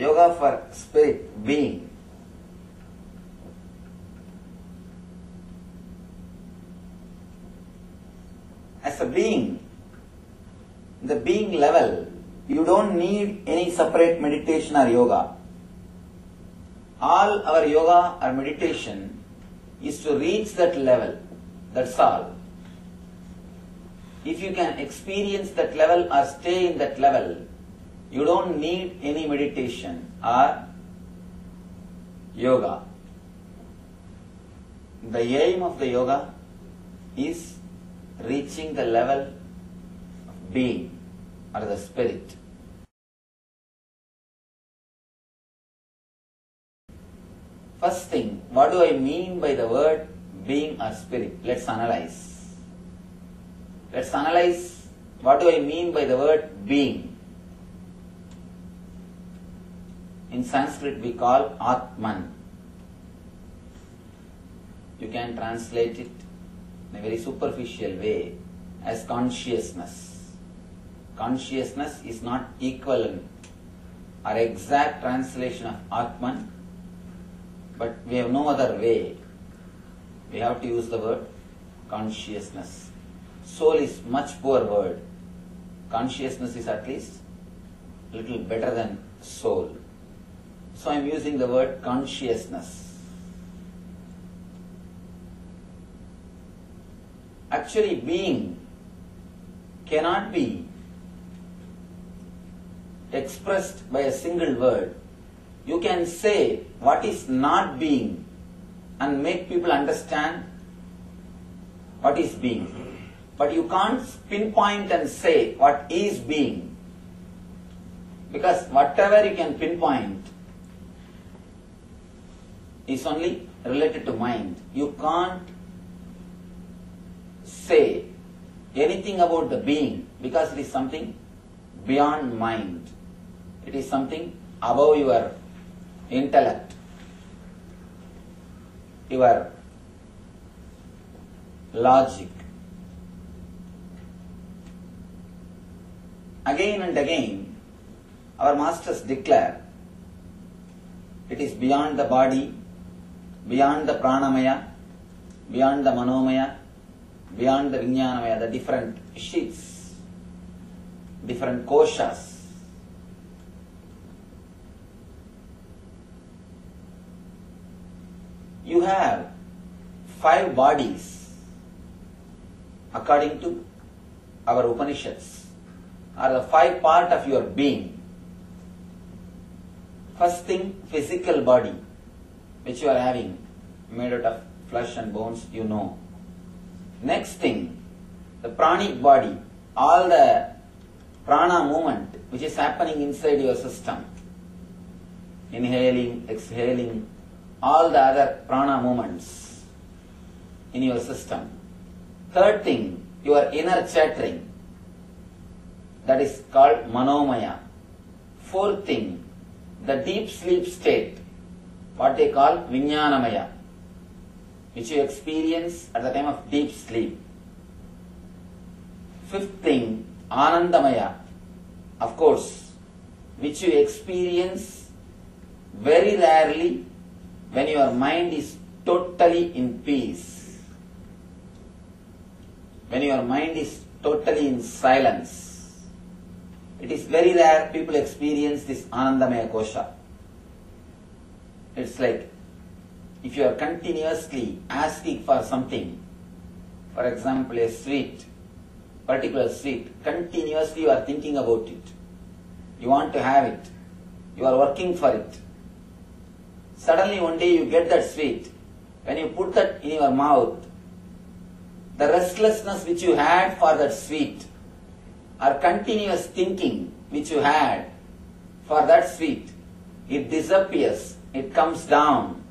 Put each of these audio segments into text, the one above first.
Yoga for spirit, being. As a being, the being level, you don't need any separate meditation or yoga. All our yoga or meditation is to reach that level. That's all. If you can experience that level or stay in that level, you don't need any meditation or yoga. The aim of the yoga is reaching the level of being or the spirit. First thing, what do I mean by the word being or spirit? Let's analyze. Let's analyze what do I mean by the word being. In Sanskrit we call Atman. You can translate it in a very superficial way as consciousness. Consciousness is not equivalent or exact translation of Atman, but we have no other way. We have to use the word consciousness. Soul is much poor word. Consciousness is at least a little better than soul. So I am using the word consciousness. Actually, being cannot be expressed by a single word. You can say what is not being and make people understand what is being. But you can't pinpoint and say what is being. Because whatever you can pinpoint is only related to mind. You can't say anything about the being because it is something beyond mind. It is something above your intellect, your logic. Again and again, our masters declare it is beyond the body, beyond the pranamaya, beyond the manomaya, beyond the Vijnanavaya, the different sheets, different koshas. You have 5 bodies according to our Upanishads, are the 5 parts of your being. First thing, physical body, which you are having, made out of flesh and bones, you know. Next thing, the pranic body, all the prana movement which is happening inside your system, inhaling, exhaling, all the other prana movements in your system. Third thing, your inner chattering, that is called manomaya. Fourth thing, the deep sleep state, what they call Vijnanamaya, which you experience at the time of deep sleep. Fifth thing, Anandamaya, of course, which you experience very rarely when your mind is totally in peace, when your mind is totally in silence. It is very rare people experience this Anandamaya kosha. It's like if you are continuously asking for something, for example a sweet, particular sweet, continuously you are thinking about it, you want to have it, you are working for it. Suddenly one day you get that sweet. When you put that in your mouth, the restlessness which you had for that sweet or continuous thinking which you had for that sweet, it disappears, it comes down.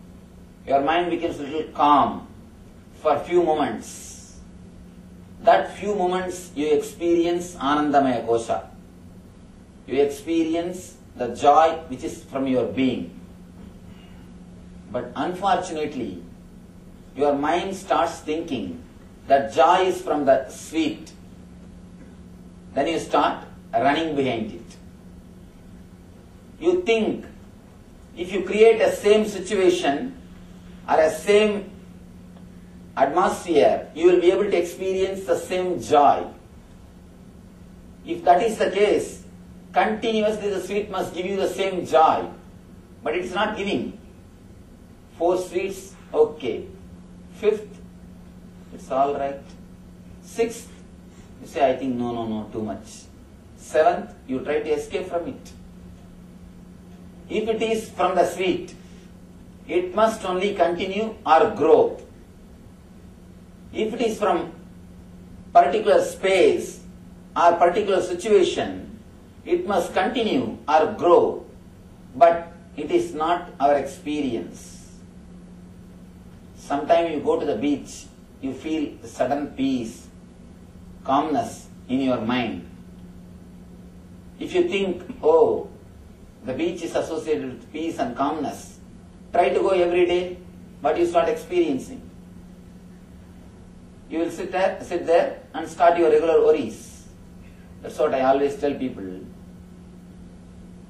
Your mind becomes a little calm for few moments. That few moments you experience Anandamaya kosha. You experience the joy which is from your being. But unfortunately, your mind starts thinking that joy is from the sweet. Then you start running behind it. You think if you create a same situation or a same atmosphere, you will be able to experience the same joy. If that is the case, continuously the sweet must give you the same joy, but it is not giving. 4 sweets, okay. 5th, it's all right. 6th, you say, I think no, too much. 7th, you try to escape from it. If it is from the sweet, it must only continue or grow. If it is from particular space or particular situation, it must continue or grow, but it is not our experience. Sometimes you go to the beach, you feel a sudden peace, calmness in your mind. If you think, oh, the beach is associated with peace and calmness, try to go every day, but you start experiencing. You will sit there and start your regular worries. That's what I always tell people.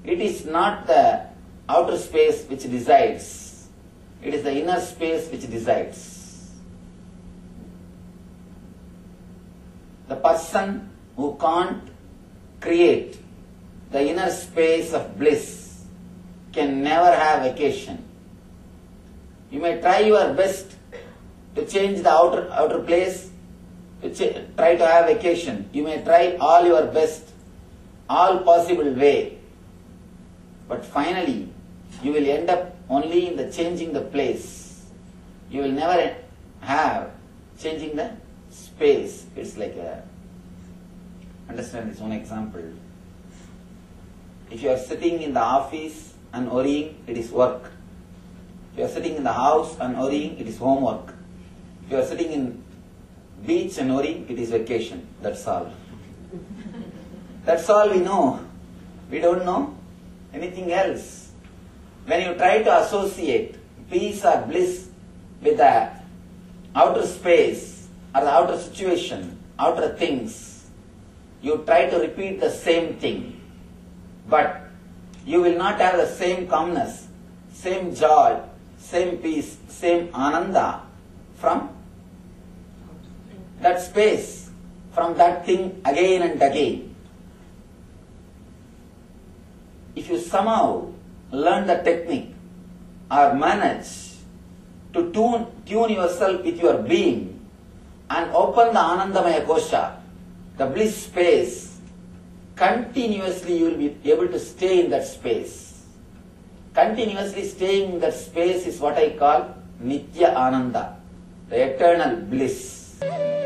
It is not the outer space which decides. It is the inner space which decides. The person who can't create the inner space of bliss can never have vacation. You may try your best to change the outer place, to try to have vacation. You may try all your best, all possible way. But finally, you will end up only in the changing the place. You will never have changing the space. It's like a... Understand this one example. If you are sitting in the office and worrying, it is work. If you are sitting in the house and worrying, it is homework. If you are sitting in beach and worrying, it is vacation. That's all. That's all we know. We don't know anything else. When you try to associate peace or bliss with the outer space or the outer situation, outer things, you try to repeat the same thing. But you will not have the same calmness, same joy, same peace, same ananda from that space, from that thing again and again. If you somehow learn the technique or manage to tune yourself with your being and open the Anandamaya kosha, the bliss space, continuously you will be able to stay in that space. Continuously staying in that space is what I call Nitya Ananda, the eternal bliss.